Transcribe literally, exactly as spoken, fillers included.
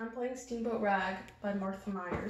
I'm playing Steamboat Rag by Martha Mier.